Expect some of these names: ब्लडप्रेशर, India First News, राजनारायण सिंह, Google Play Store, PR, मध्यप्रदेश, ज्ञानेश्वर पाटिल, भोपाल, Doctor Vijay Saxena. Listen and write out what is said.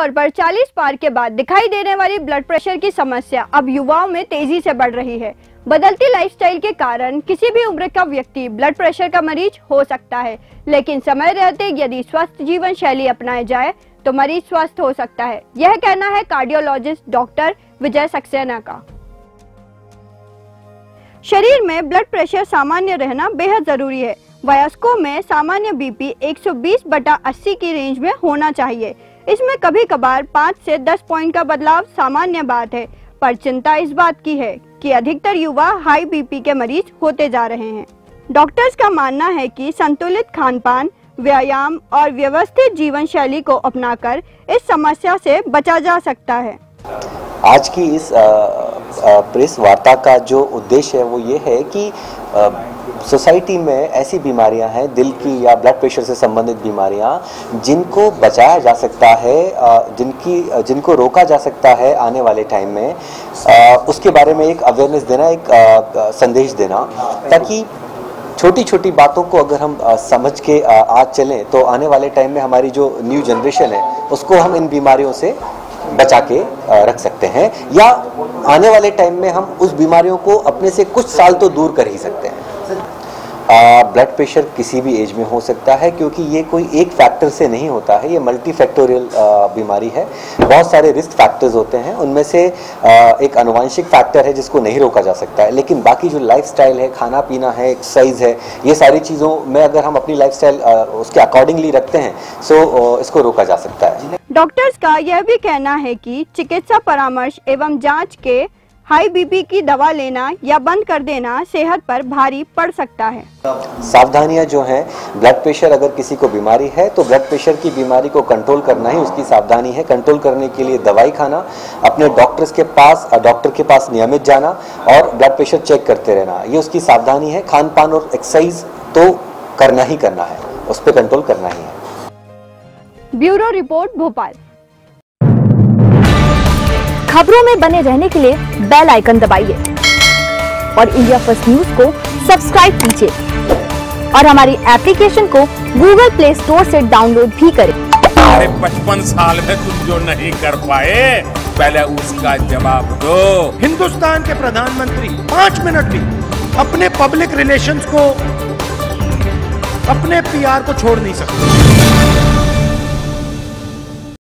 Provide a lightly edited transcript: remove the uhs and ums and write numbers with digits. तौर पर 40 पार के बाद दिखाई देने वाली ब्लड प्रेशर की समस्या अब युवाओं में तेजी से बढ़ रही है। बदलती लाइफस्टाइल के कारण किसी भी उम्र का व्यक्ति ब्लड प्रेशर का मरीज हो सकता है, लेकिन समय रहते यदि स्वस्थ जीवन शैली अपनाई जाए तो मरीज स्वस्थ हो सकता है। यह कहना है कार्डियोलॉजिस्ट डॉक्टर विजय सक्सेना का। शरीर में ब्लड प्रेशर सामान्य रहना बेहद जरूरी है। वयस्कों में सामान्य बीपी 120/80 की रेंज में होना चाहिए। इसमें कभी कभार 5 से 10 पॉइंट का बदलाव सामान्य बात है, पर चिंता इस बात की है कि अधिकतर युवा हाई बीपी के मरीज होते जा रहे हैं। डॉक्टर्स का मानना है कि संतुलित खानपान, व्यायाम और व्यवस्थित जीवन शैली को अपनाकर इस समस्या से बचा जा सकता है। आज की इस प्रेस वार्ता का जो उद्देश्य है वो ये है कि सोसाइटी में ऐसी बीमारियां हैं, दिल की या ब्लड प्रेशर से संबंधित बीमारियां, जिनको बचाया जा सकता है, जिनको रोका जा सकता है आने वाले टाइम में। उसके बारे में एक अवेयरनेस देना, एक संदेश देना, ताकि छोटी छोटी बातों को अगर हम समझ के आज चलें तो आने वाले टाइम में हमारी जो न्यू जनरेशन है उसको हम इन बीमारियों से बचा के रख सकते हैं, या आने वाले टाइम में हम उस बीमारियों को अपने से कुछ साल तो दूर कर ही सकते हैं। ब्लड प्रेशर किसी भी एज में हो सकता है, क्योंकि ये कोई एक फैक्टर से नहीं होता है, ये मल्टी फैक्टोरियल बीमारी है। बहुत सारे रिस्क फैक्टर्स होते हैं, उनमें से एक अनुवांशिक फैक्टर है जिसको नहीं रोका जा सकता है, लेकिन बाकी जो लाइफस्टाइल है, खाना पीना है, एक्सरसाइज है, ये सारी चीज़ों में अगर हम अपनी लाइफस्टाइल उसके अकॉर्डिंगली रखते हैं सो इसको रोका जा सकता है। डॉक्टर्स का यह भी कहना है कि चिकित्सा परामर्श एवं जाँच के हाई बीपी की दवा लेना या बंद कर देना सेहत पर भारी पड़ सकता है। सावधानियां जो हैं, ब्लड प्रेशर अगर किसी को बीमारी है तो ब्लड प्रेशर की बीमारी को कंट्रोल करना ही उसकी सावधानी है। कंट्रोल करने के लिए दवाई खाना, अपने डॉक्टर के पास नियमित जाना और ब्लड प्रेशर चेक करते रहना, ये उसकी सावधानी है। खान पान और एक्सरसाइज तो करना ही करना है, उस पर कंट्रोल करना ही है। Bureau report भोपाल। खबरों में बने रहने के लिए बेल आइकन दबाइए और इंडिया फर्स्ट न्यूज को सब्सक्राइब कीजिए और हमारी एप्लीकेशन को गूगल प्ले स्टोर से डाउनलोड भी करें। अरे 55 साल में तुम जो नहीं कर पाए, पहले उसका जवाब दो। हिंदुस्तान के प्रधानमंत्री 5 मिनट में अपने पब्लिक रिलेशंस को, अपने PR को छोड़ नहीं सकते।